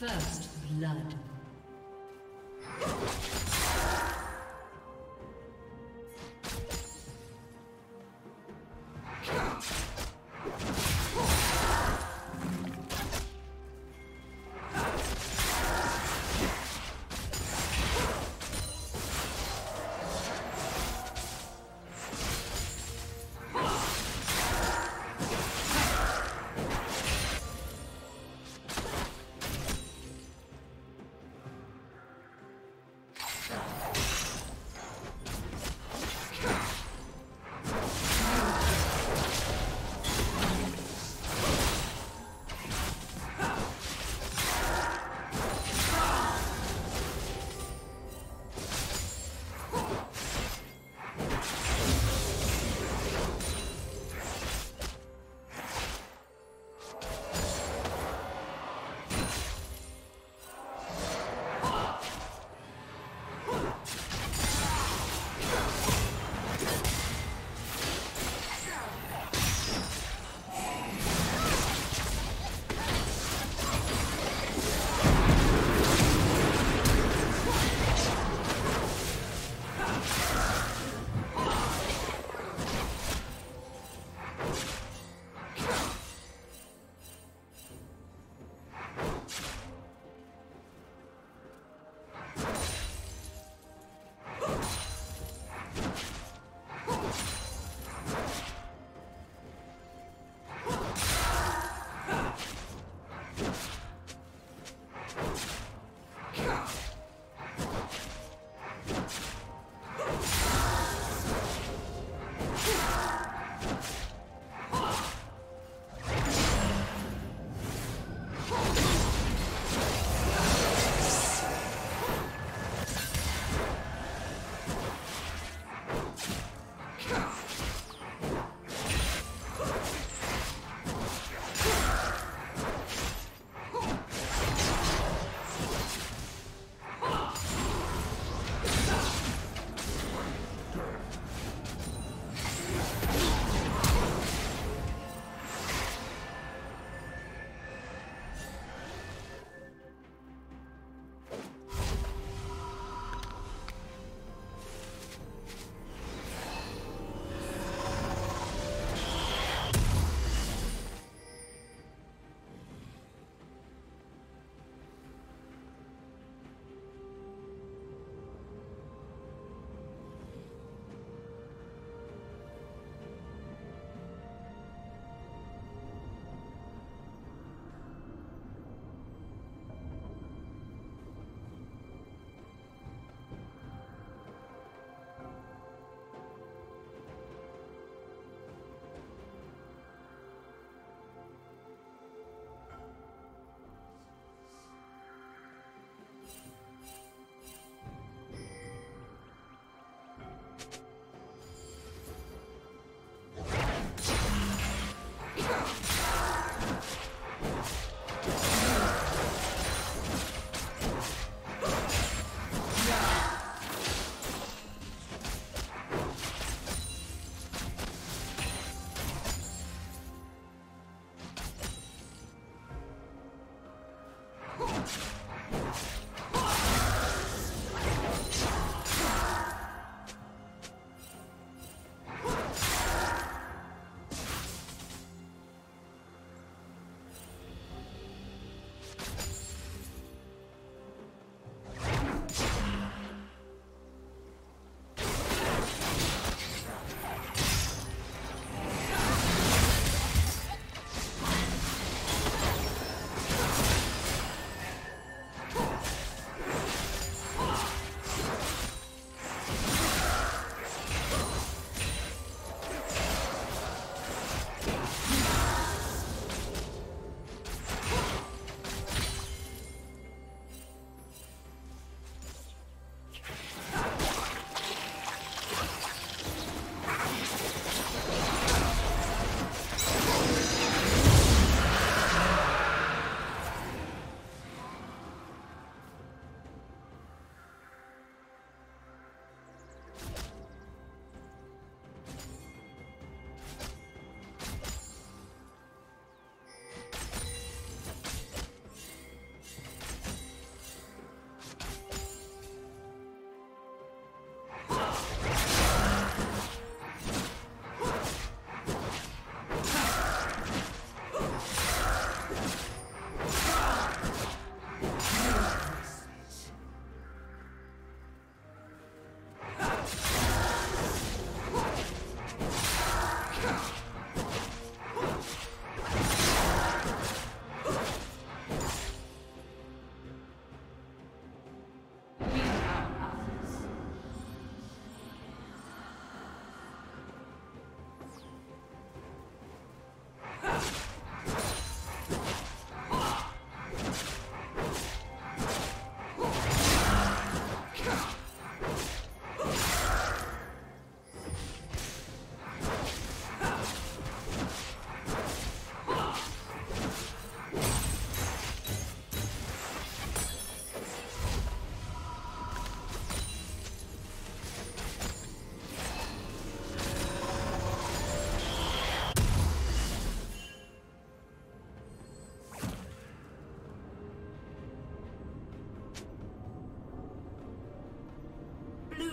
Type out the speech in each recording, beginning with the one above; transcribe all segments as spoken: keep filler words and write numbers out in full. First blood.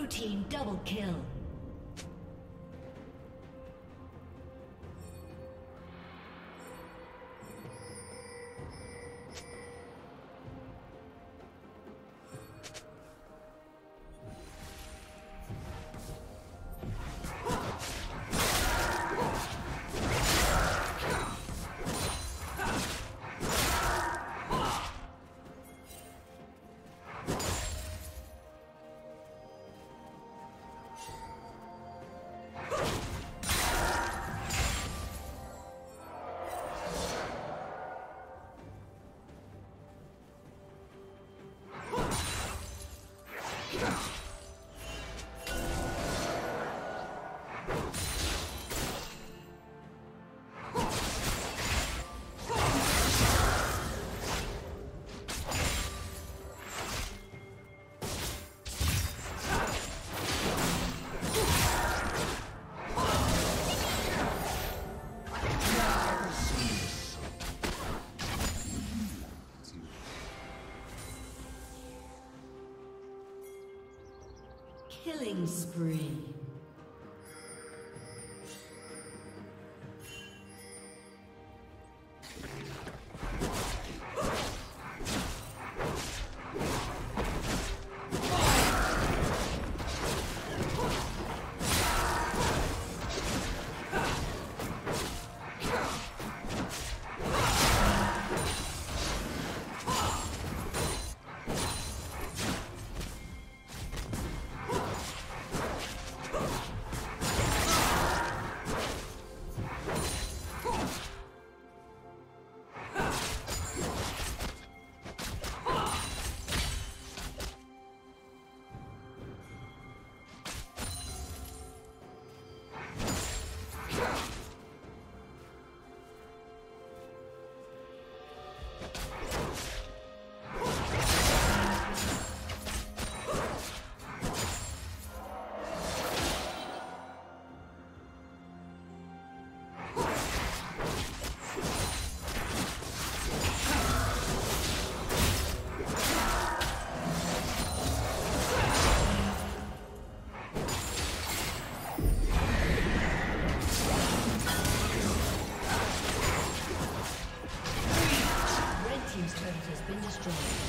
Team double kill. Killing spree. destroyed.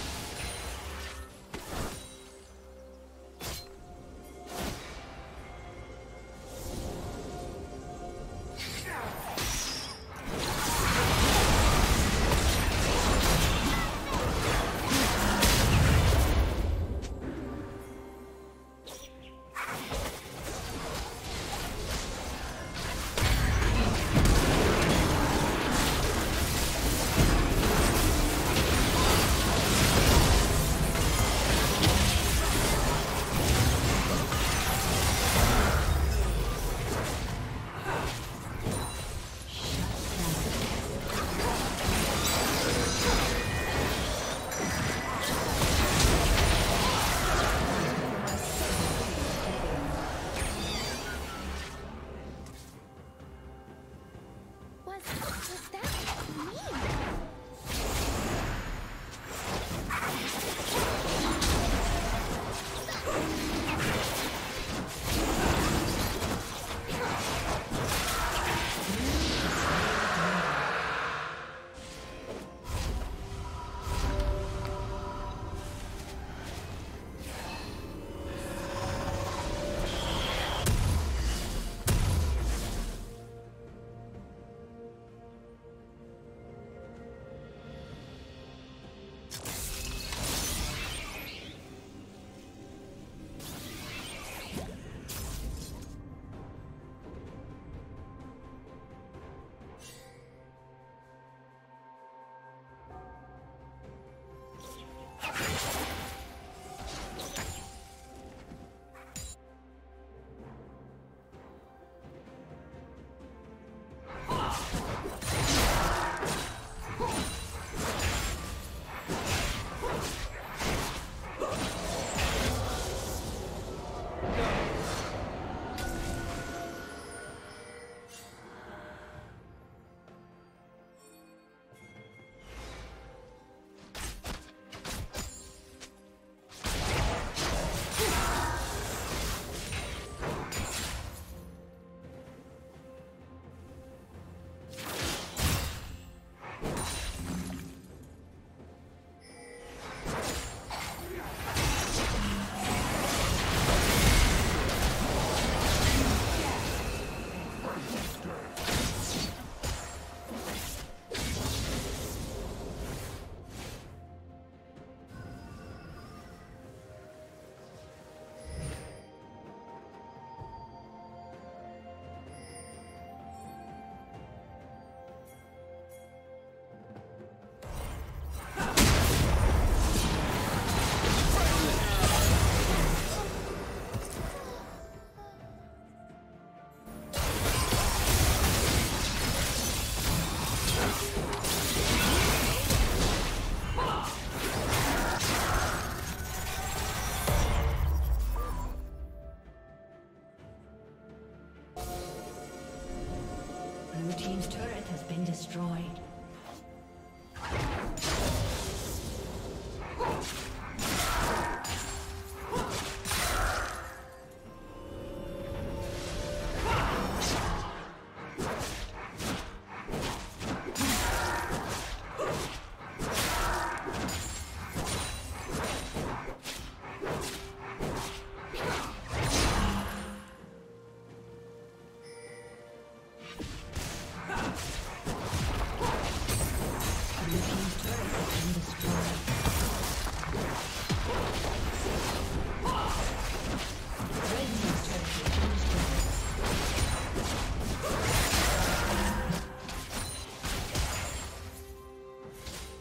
Destroyed.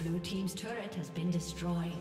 Blue team's turret has been destroyed.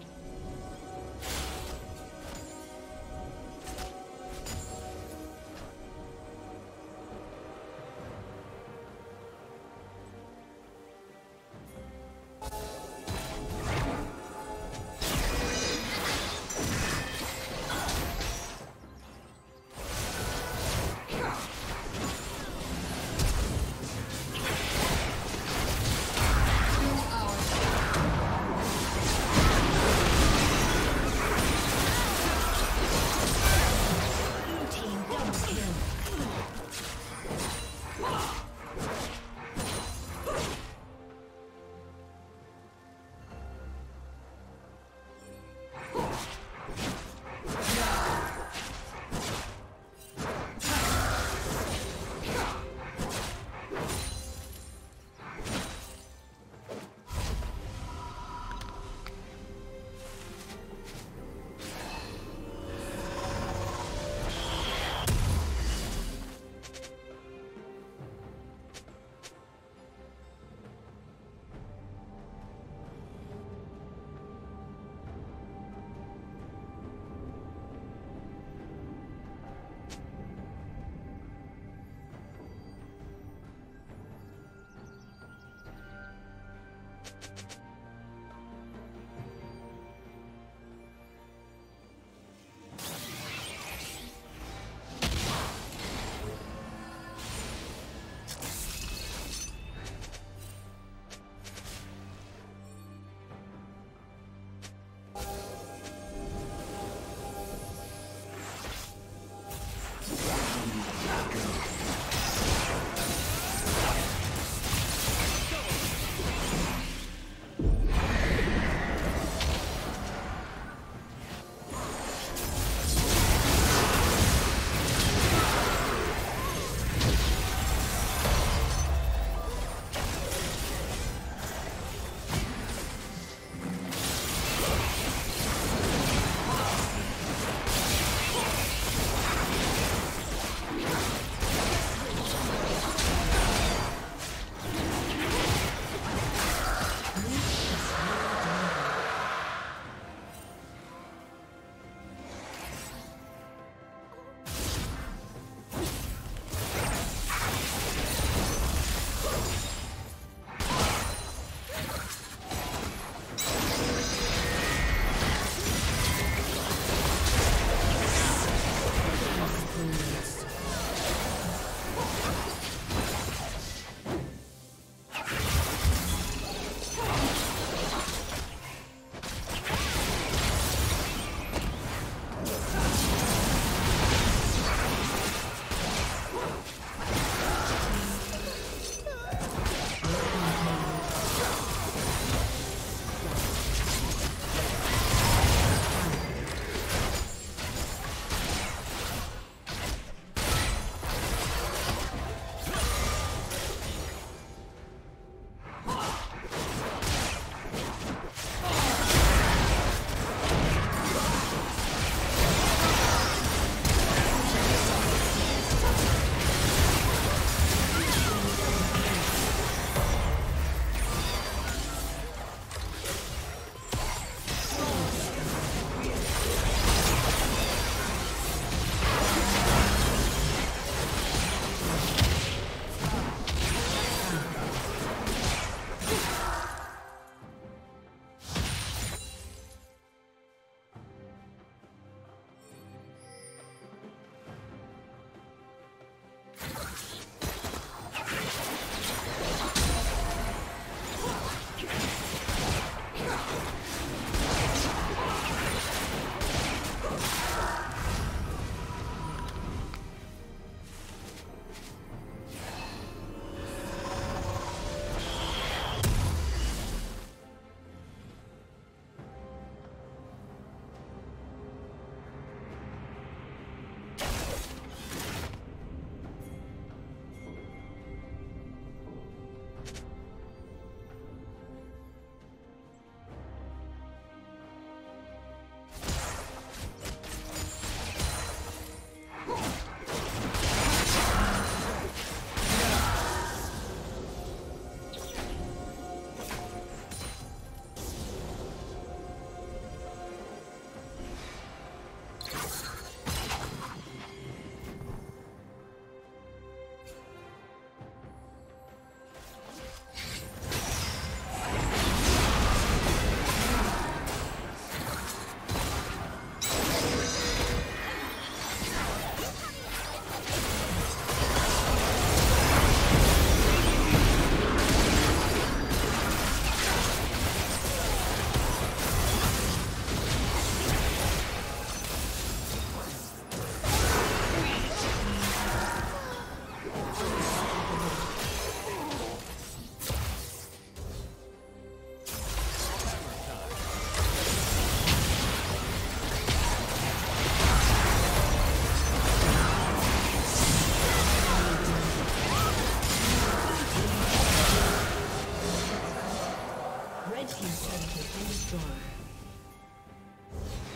Red team turret has been destroyed.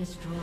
destroyed.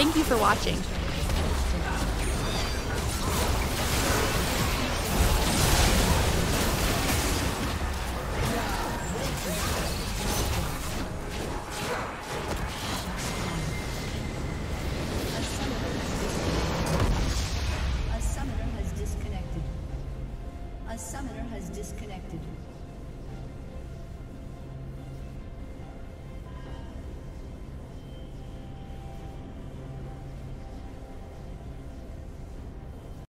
Thank you for watching. A summoner has disconnected. A summoner has disconnected.